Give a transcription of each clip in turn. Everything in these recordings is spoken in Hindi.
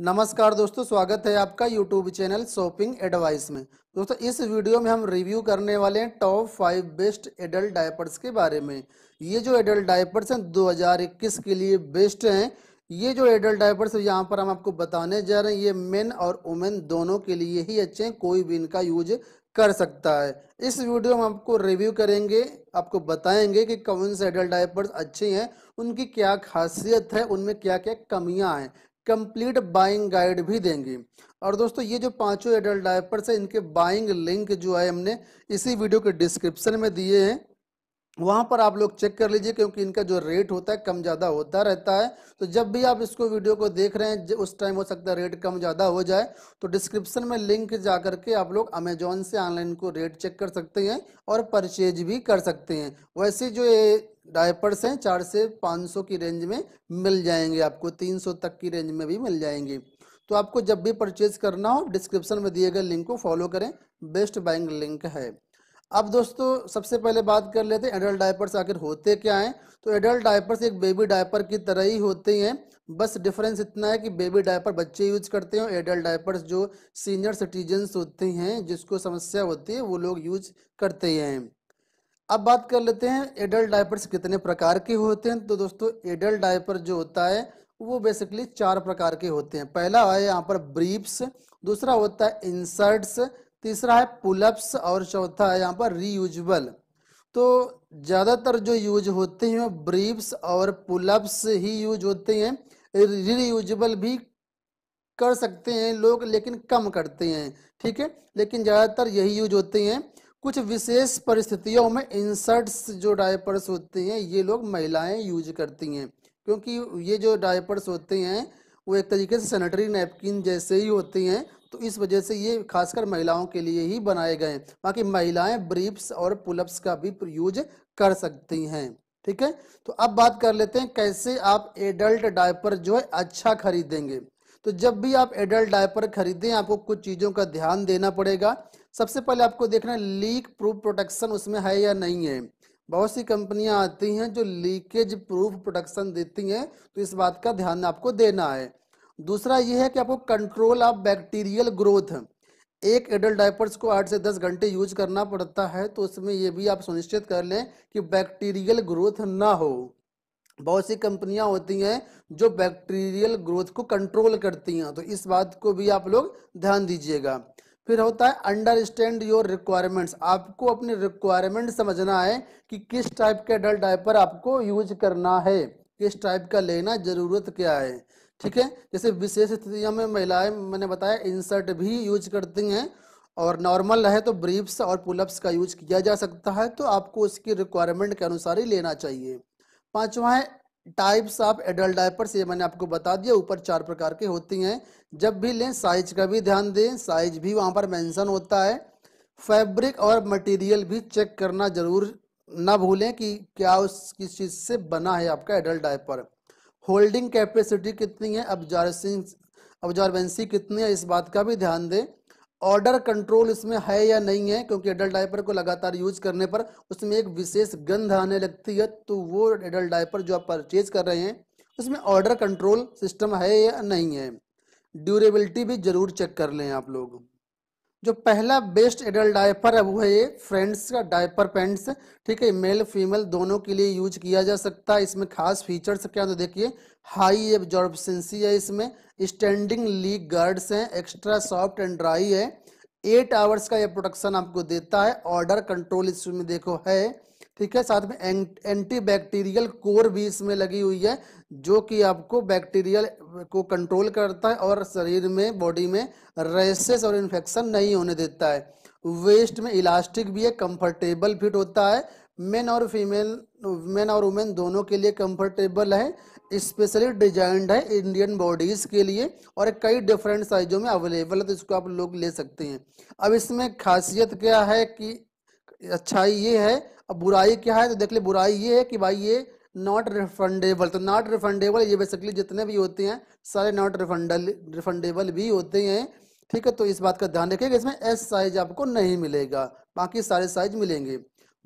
नमस्कार दोस्तों, स्वागत है आपका YouTube चैनल शॉपिंग एडवाइस में। दोस्तों, इस वीडियो में हम रिव्यू करने वाले हैं टॉप 5 बेस्ट एडल्ट डायपर्स के बारे में। ये जो एडल्ट डायपर्स हैं 2021 के लिए बेस्ट हैं। ये जो एडल्ट डायपर्स यहाँ पर हम आपको बताने जा रहे हैं, ये मेन और वुमेन दोनों के लिए ही अच्छे हैं, कोई भी इनका यूज कर सकता है। इस वीडियो में आपको रिव्यू करेंगे, आपको बताएंगे कि कौन से एडल्ट डायपर्स अच्छे हैं, उनकी क्या खासियत है, उनमें क्या क्या कमियाँ हैं, कंप्लीट बाइंग गाइड भी देंगे। और दोस्तों, ये जो 5 एडल्ट डायपर्स है, इनके बाइंग लिंक जो है हमने इसी वीडियो के डिस्क्रिप्शन में दिए हैं, वहाँ पर आप लोग चेक कर लीजिए, क्योंकि इनका जो रेट होता है कम ज़्यादा होता रहता है। तो जब भी आप इसको वीडियो को देख रहे हैं, उस टाइम हो सकता है रेट कम ज़्यादा हो जाए, तो डिस्क्रिप्शन में लिंक जा करके आप लोग अमेजोन से ऑनलाइन को रेट चेक कर सकते हैं और परचेज भी कर सकते हैं। वैसे जो ये डायपर्स हैं 400 से 500 की रेंज में मिल जाएंगे, आपको 300 तक की रेंज में भी मिल जाएंगे। तो आपको जब भी परचेज करना हो, डिस्क्रिप्शन में दिए गए लिंक को फॉलो करें, बेस्ट बाइंग लिंक है। अब दोस्तों, सबसे पहले बात कर लेते हैं एडल्ट डायपर्स आखिर होते क्या हैं। तो एडल्ट डायपर्स एक बेबी डायपर की तरह ही होते हैं, बस डिफरेंस इतना है कि बेबी डायपर बच्चे यूज करते हैं और एडल्ट डायपर्स जो सीनियर सिटीजन्स होते हैं, जिसको समस्या होती है, वो लोग यूज करते हैं। अब बात कर लेते हैं एडल्ट डायपर्स कितने प्रकार के होते हैं। तो दोस्तों, एडल्ट डायपर जो होता है वो बेसिकली 4 प्रकार के होते हैं। पहला है यहाँ पर ब्रीप्स, दूसरा होता है इंसर्ट्स, तीसरा है पुलअप्स और चौथा है यहाँ पर रीयूजेबल। तो ज़्यादातर जो यूज होते हैं ब्रीप्स और पुलअप्स ही यूज होते हैं। रीयूजेबल भी कर सकते हैं लोग, लेकिन कम करते हैं, ठीक है, लेकिन ज़्यादातर यही यूज होते हैं। कुछ विशेष परिस्थितियों में इंसर्ट्स जो डायपर्स होते हैं, ये लोग महिलाएं यूज करती हैं, क्योंकि ये जो डायपर्स होते हैं वो एक तरीके से सैनिटरी नैपकिन जैसे ही होते हैं, तो इस वजह से ये खासकर महिलाओं के लिए ही बनाए गए हैं। बाकी महिलाएं ब्रीप्स और पुलअप्स का भी यूज कर सकती हैं, ठीक है। तो अब बात कर लेते हैं कैसे आप एडल्ट डायपर जो है अच्छा खरीदेंगे। तो जब भी आप एडल्ट डायपर खरीदें, आपको कुछ चीज़ों का ध्यान देना पड़ेगा। सबसे पहले आपको देखना है लीक प्रूफ प्रोटेक्शन उसमें है या नहीं है। बहुत सी कंपनियां आती हैं जो लीकेज प्रूफ प्रोटेक्शन देती हैं, तो इस बात का ध्यान आपको देना है। दूसरा यह है कि आपको कंट्रोल ऑफ बैक्टीरियल ग्रोथ, एक एडल्ट डायपर्स को 8 से 10 घंटे यूज करना पड़ता है, तो उसमें यह भी आप सुनिश्चित कर लें कि बैक्टीरियल ग्रोथ ना हो। बहुत सी कंपनियां होती हैं जो बैक्टीरियल ग्रोथ को कंट्रोल करती हैं, तो इस बात को भी आप लोग ध्यान दीजिएगा। फिर होता है अंडरस्टैंड योर रिक्वायरमेंट्स, आपको अपने रिक्वायरमेंट समझना है कि किस टाइप का एडल्ट डायपर आपको यूज करना है, किस टाइप का लेना, ज़रूरत क्या है, ठीक है। जैसे विशेष स्थितियों में महिलाएं, मैंने बताया, इंसर्ट भी यूज करती हैं, और नॉर्मल है तो ब्रीप्स और पुलअप्स का यूज किया जा सकता है, तो आपको उसकी रिक्वायरमेंट के अनुसार ही लेना चाहिए। 5वां है टाइप्स ऑफ एडल्ट डायपर्स, ये मैंने आपको बता दिया, ऊपर 4 प्रकार के होती हैं। जब भी लें साइज का भी ध्यान दें, साइज भी वहाँ पर मेंशन होता है। फैब्रिक और मटेरियल भी चेक करना जरूर ना भूलें कि क्या उस किस चीज़ से बना है आपका एडल्ट डायपर। होल्डिंग कैपेसिटी कितनी है, अब्जॉर्बेंसी कितनी है, इस बात का भी ध्यान दें। ऑर्डर कंट्रोल इसमें है या नहीं है, क्योंकि एडल्ट डायपर को लगातार यूज करने पर उसमें एक विशेष गंध आने लगती है, तो वो एडल्ट डायपर जो आप परचेज कर रहे हैं उसमें ऑर्डर कंट्रोल सिस्टम है या नहीं है। ड्यूरेबिलिटी भी जरूर चेक कर लें आप लोग। जो पहला बेस्ट एडल्ट डायपर है वो है ये फ्रेंड्स का डायपर पैंट्स, ठीक है, मेल फीमेल दोनों के लिए यूज किया जा सकता है। इसमें खास फीचर्स क्या, तो देखिए हाई एब्जॉर्बेंसी है, इसमें स्टैंडिंग लीक गार्ड्स हैं, एक्स्ट्रा सॉफ्ट एंड ड्राई है, 8 आवर्स का ये प्रोटेक्शन आपको देता है। ऑर्डर कंट्रोल इसमें देखो है, ठीक है, साथ में एंटी बैक्टीरियल कोर भी इसमें लगी हुई है, जो कि आपको बैक्टीरियल को कंट्रोल करता है और शरीर में, बॉडी में रैशेस और इन्फेक्शन नहीं होने देता है। वेस्ट में इलास्टिक भी है, कंफर्टेबल फिट होता है, मेन और वुमेन दोनों के लिए कंफर्टेबल है, स्पेशली डिजाइंड है इंडियन बॉडीज़ के लिए, और कई डिफरेंट साइजों में अवेलेबल है, तो इसको आप लोग ले सकते हैं। अब इसमें खासियत क्या है, कि अच्छाई ये है, अब बुराई क्या है, तो देख ले, बुराई ये है कि भाई ये नॉट रिफंडेबल, तो नॉट रिफंडेबल ये बेसिकली जितने भी होते हैं सारे नॉट रिफंडेबल भी होते हैं, ठीक है, तो इस बात का ध्यान रखिएगा। इसमें एस साइज आपको नहीं मिलेगा, बाकी सारे साइज मिलेंगे।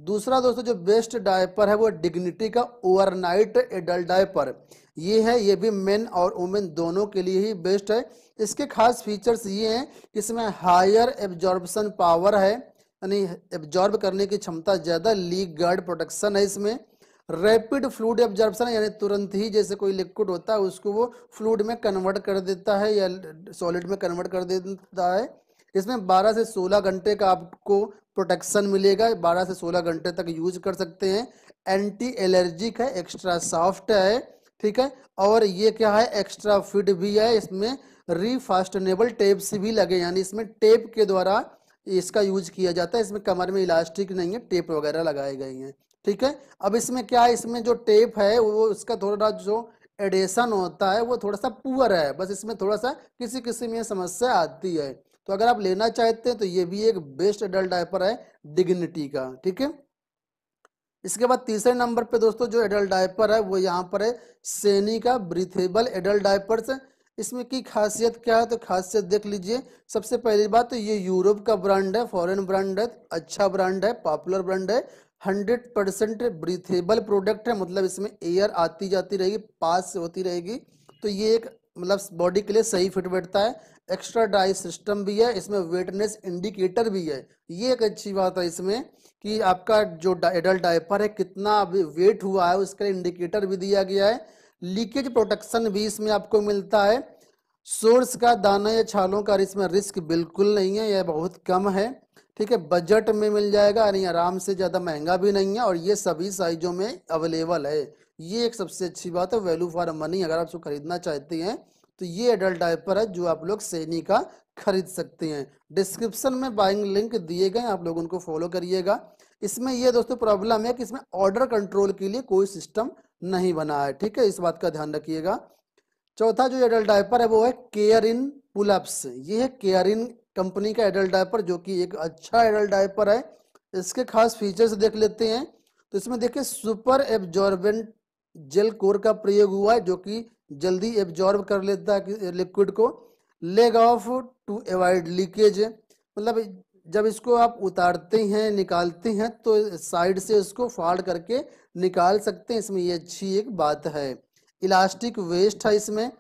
दूसरा दोस्तों, जो बेस्ट डायपर है वो डिग्निटी का ओवरनाइट एडल्ट डायपर, ये है, ये भी मेन और वुमेन दोनों के लिए ही बेस्ट है। इसके खास फीचर्स ये हैं कि इसमें हायर एब्जॉर्बसन पावर है, यानी एब्जॉर्ब करने की क्षमता ज़्यादा, लीक गार्ड प्रोटेक्शन है इसमें, रैपिड फ्लूड एब्जॉर्प्शन यानी तुरंत ही जैसे कोई लिक्विड होता है उसको वो फ्लूड में कन्वर्ट कर देता है या सॉलिड में कन्वर्ट कर देता है। इसमें 12 से 16 घंटे का आपको प्रोटेक्शन मिलेगा, 12 से 16 घंटे तक यूज कर सकते हैं। एंटी एलर्जिक है, एक्स्ट्रा सॉफ्ट है, ठीक है, और ये क्या है एक्स्ट्रा फिट भी है। इसमें रीफास्टनेबल टेप्स भी लगे, यानी इसमें टेप के द्वारा इसका यूज किया जाता है, इसमें कमर में इलास्टिक नहीं है, टेप वगैरह लगाए गए हैं, ठीक है। अब इसमें क्या है, इसमें जो टेप है वो उसका थोड़ा जो एडेशन होता है वो थोड़ा सा पुअर है, बस इसमें थोड़ा सा किसी किसी में समस्या आती है। तो अगर आप लेना चाहते हैं तो ये भी एक बेस्ट एडल्ट डायपर है डिग्निटी का, ठीक है। इसके बाद तीसरे नंबर पे दोस्तों जो एडल्ट डायपर है वो यहाँ पर है सेनी का ब्रीथेबल एडल्ट डायपर्स। इसमें की खासियत क्या है, तो खासियत देख लीजिए। सबसे पहली बात तो ये यूरोप का ब्रांड है, फॉरेन ब्रांड है, अच्छा ब्रांड है, पॉपुलर ब्रांड है, 100% ब्रीथेबल प्रोडक्ट है, मतलब इसमें एयर आती जाती रहेगी, पास होती रहेगी, तो ये एक मतलब बॉडी के लिए सही फिट बैठता है। एक्स्ट्रा ड्राई सिस्टम भी है, इसमें वेटनेस इंडिकेटर भी है, ये एक अच्छी बात है इसमें कि आपका जो एडल्ट डायपर है कितना अभी वेट हुआ है उसका इंडिकेटर भी दिया गया है। लीकेज प्रोटेक्शन भी इसमें आपको मिलता है। सोर्स का, दाना या छालों का इसमें रिस्क बिल्कुल नहीं है, यह बहुत कम है, ठीक है। बजट में मिल जाएगा, यानी आराम से, ज़्यादा महंगा भी नहीं है, और ये सभी साइजों में अवेलेबल है। ये एक सबसे अच्छी बात है, वैल्यू फॉर मनी। अगर आप इसको खरीदना चाहते हैं तो ये एडल्ट डायपर है जो आप लोग सेनी का खरीद सकते हैं। डिस्क्रिप्शन में बाइंग लिंक दिए गए, आप लोग उनको फॉलो करिएगा। इसमें ये दोस्तों प्रॉब्लम है कि इसमें ऑर्डर कंट्रोल के लिए कोई सिस्टम नहीं बना है, ठीक है, इस बात का ध्यान रखिएगा। चौथा जो एडल्ट डायपर है वो है केयर इन पुलअप्स। ये है केयर इन कंपनी का एडल्ट डायपर जो कि एक अच्छा एडल्ट डायपर है। इसके खास फीचर्स देख लेते हैं तो इसमें देखिए सुपर एब्जॉर्बेंट जेल कोर का प्रयोग हुआ है जो कि जल्दी एब्जॉर्ब कर लेता है लिक्विड को। Leg off to avoid leakage, मतलब जब इसको आप उतारते हैं निकालते हैं तो साइड से उसको फाड़ करके निकाल सकते हैं, इसमें ये अच्छी एक बात है। इलास्टिक वेस्ट है इसमें,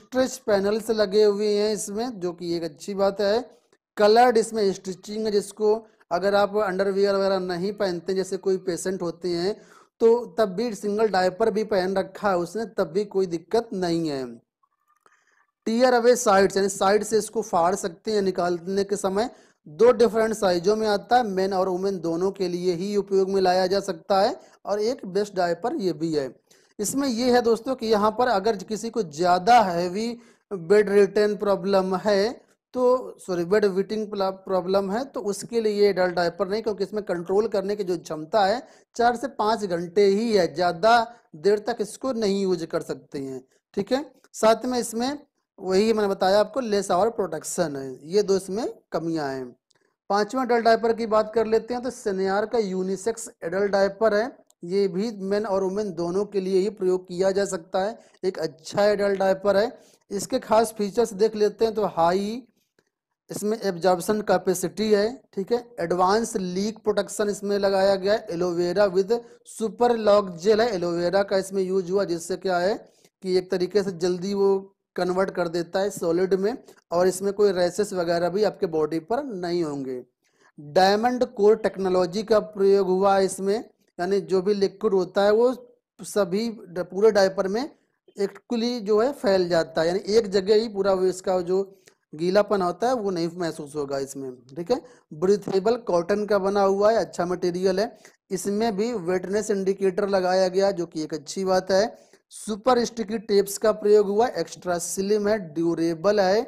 स्ट्रेच पैनल्स लगे हुए हैं इसमें जो कि एक अच्छी बात है। कलर्ड इसमें स्टिचिंग है, जिसको अगर आप अंडरवियर वगैरह नहीं पहनते जैसे कोई पेशेंट होते हैं तो तब भी सिंगल डायपर भी पहन रखा है उसने, तब भी कोई दिक्कत नहीं है। टीयर अवे साइड्स, यानी साइड से इसको फाड़ सकते हैं निकालने के समय। दो डिफरेंट साइजों में आता है, मेन और वुमेन दोनों के लिए ही उपयोग में लाया जा सकता है, और एक बेस्ट डायपर ये भी है। इसमें ये है दोस्तों कि यहाँ पर अगर किसी को ज़्यादा हैवी बेड रिटर्न प्रॉब्लम है तो बेड विटिंग प्रॉब्लम है तो उसके लिए ये एडल्ट डायपर नहीं, क्योंकि इसमें कंट्रोल करने की जो क्षमता है 4 से 5 घंटे ही है, ज़्यादा देर तक इसको नहीं यूज कर सकते हैं, ठीक है। साथ में इसमें वही मैंने बताया आपको लेस और प्रोटेक्शन है, ये दो इसमें कमियां हैं। पांचवा एडल्ट डायपर की बात कर लेते हैं तो सेनियार का यूनिसेक्स एडल्ट डायपर है। ये भी मेन और वुमेन दोनों के लिए ही प्रयोग किया जा सकता है, एक अच्छा एडल्ट डायपर है। इसके खास फीचर्स देख लेते हैं तो हाई इसमें एब्जॉर्प्शन कैपेसिटी है, ठीक है। एडवांस लीक प्रोटेक्शन इसमें लगाया गया है। Aloe vera with super lock gel है, एलोवेरा का इसमें यूज हुआ, जिससे क्या है कि एक तरीके से जल्दी वो कन्वर्ट कर देता है सॉलिड में, और इसमें कोई रैसेस वगैरह भी आपके बॉडी पर नहीं होंगे। डायमंड कोर टेक्नोलॉजी का प्रयोग हुआ है इसमें, यानी जो भी लिक्विड होता है वो सभी पूरे डायपर में एक्चुअली जो है फैल जाता है, यानी एक जगह ही पूरा इसका जो गीलापन होता है वो नहीं महसूस होगा इसमें, ठीक है। ब्रीथेबल कॉटन का बना हुआ है, अच्छा मटेरियल है। इसमें भी वेटनेस इंडिकेटर लगाया गया जो कि एक अच्छी बात है। सुपर स्टिकी टेप्स का प्रयोग हुआ, एक्स्ट्रा स्लिम है, ड्यूरेबल है,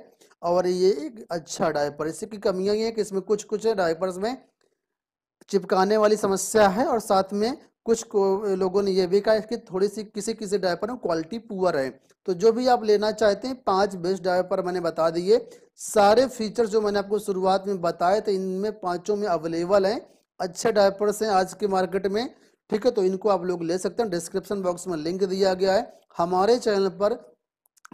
और ये एक अच्छा डायपर। इसकी कमियां ये है कि इसमें कुछ कुछ डायपर्स में चिपकाने वाली समस्या है, और साथ में कुछ लोगों ने ये भी कहा कि थोड़ी सी किसी किसी डायपर में क्वालिटी पुअर है। तो जो भी आप लेना चाहते हैं 5 बेस्ट डायपर मैंने बता दिए, सारे फीचर्स जो मैंने आपको शुरुआत में बताए थे इनमें 5 में अवेलेबल हैं। अच्छे डायपर्स हैं आज के मार्केट में, ठीक है, तो इनको आप लोग ले सकते हैं। डिस्क्रिप्शन बॉक्स में लिंक दिया गया है। हमारे चैनल पर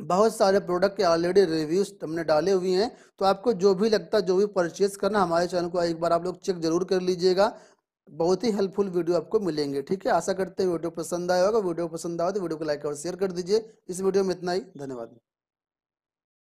बहुत सारे प्रोडक्ट के ऑलरेडी रिव्यूज हमने डाले हुए हैं, तो आपको जो भी लगता है जो भी परचेज करना हमारे चैनल को एक बार आप लोग चेक जरूर कर लीजिएगा। बहुत ही हेल्पफुल वीडियो आपको मिलेंगे। ठीक है, आशा करते हैं वीडियो पसंद आया होगा। वीडियो पसंद आया तो वीडियो को लाइक और शेयर कर दीजिए। इस वीडियो में इतना ही, धन्यवाद।